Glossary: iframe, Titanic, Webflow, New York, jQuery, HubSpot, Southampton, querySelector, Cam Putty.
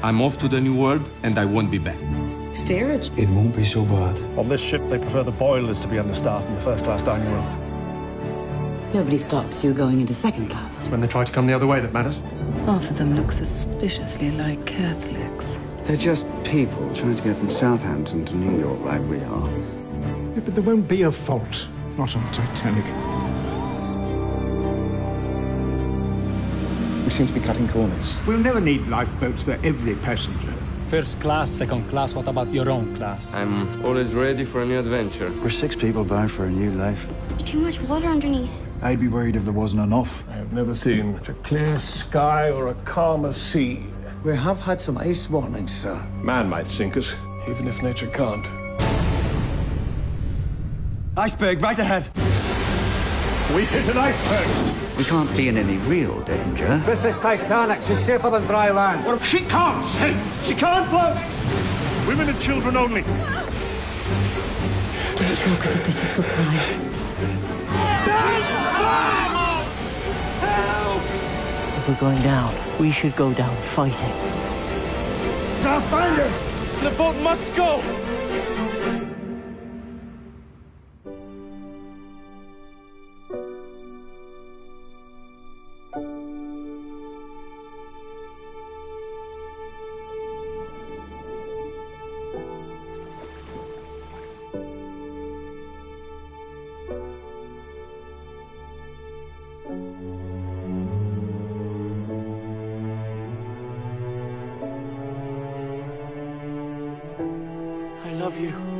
I'm off to the new world and I won't be back. Steerage? It won't be so bad. On this ship, they prefer the boilers to be understaffed in the first-class dining room. Nobody stops you going into second class. When they try to come the other way, that matters. Half of them look suspiciously like Catholics. They're just people trying to get from Southampton to New York like we are. Yeah, but there won't be a fault. Not on Titanic. We seem to be cutting corners. We'll never need lifeboats for every passenger. First class, second class, what about your own class? I'm always ready for a new adventure. We're six people bound for a new life. There's too much water underneath. I'd be worried if there wasn't enough. I've never seen such a clear sky or a calmer sea. We have had some ice warnings, sir. Man might sink us, even if nature can't. Iceberg right ahead. We've hit an iceberg. We can't be in any real danger. This is Titanic. She's safer than dry land. Well, she can't sink. She can't float. Women and children only. Don't talk as if this is goodbye. Help! If we're going down, we should go down fighting. I'll find her. The boat must go. I love you.